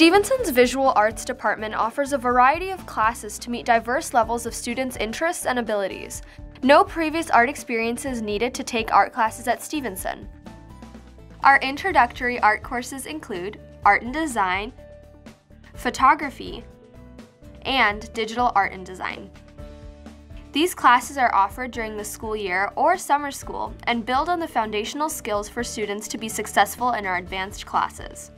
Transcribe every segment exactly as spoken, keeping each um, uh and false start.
Stevenson's Visual Arts Department offers a variety of classes to meet diverse levels of students' interests and abilities. No previous art experience is needed to take art classes at Stevenson. Our introductory art courses include Art and Design, Photography, and Digital Art and Design. These classes are offered during the school year or summer school and build on the foundational skills for students to be successful in our advanced classes.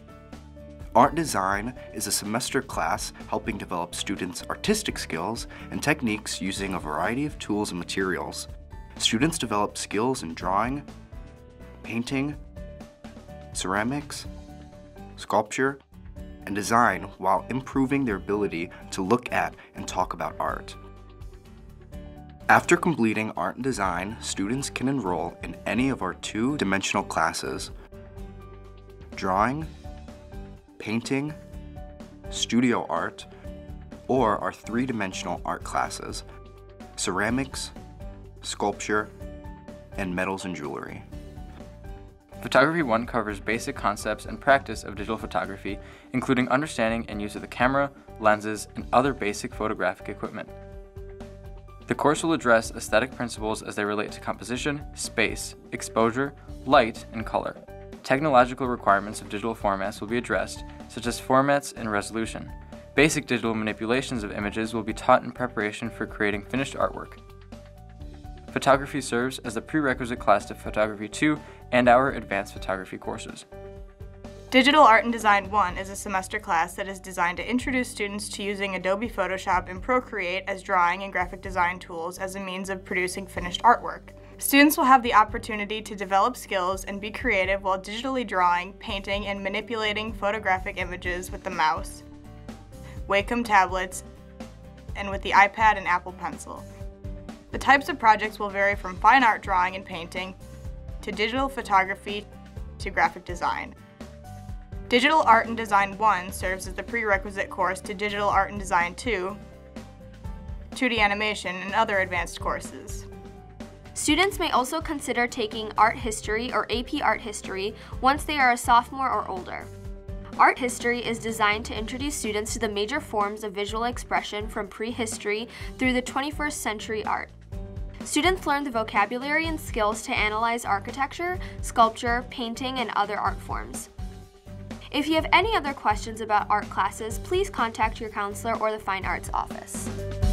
Art Design is a semester class helping develop students' artistic skills and techniques using a variety of tools and materials. Students develop skills in drawing, painting, ceramics, sculpture, and design while improving their ability to look at and talk about art. After completing Art and Design, students can enroll in any of our two-dimensional classes: drawing, painting, studio art, or our three-dimensional art classes: ceramics, sculpture, and metals and jewelry. Photography one covers basic concepts and practice of digital photography, including understanding and use of the camera, lenses, and other basic photographic equipment. The course will address aesthetic principles as they relate to composition, space, exposure, light, and color. Technological requirements of digital formats will be addressed, such as formats and resolution. Basic digital manipulations of images will be taught in preparation for creating finished artwork. Photography serves as the prerequisite class to Photography two and our advanced photography courses. Digital Art and Design one is a semester class that is designed to introduce students to using Adobe Photoshop and Procreate as drawing and graphic design tools as a means of producing finished artwork. Students will have the opportunity to develop skills and be creative while digitally drawing, painting, and manipulating photographic images with the mouse, Wacom tablets, and with the iPad and Apple Pencil. The types of projects will vary from fine art drawing and painting, to digital photography, to graphic design. Digital Art and Design one serves as the prerequisite course to Digital Art and Design two, two D animation, and other advanced courses. Students may also consider taking art history or A P Art History once they are a sophomore or older. Art history is designed to introduce students to the major forms of visual expression from prehistory through the twenty-first century art. Students learn the vocabulary and skills to analyze architecture, sculpture, painting, and other art forms. If you have any other questions about art classes, please contact your counselor or the Fine Arts Office.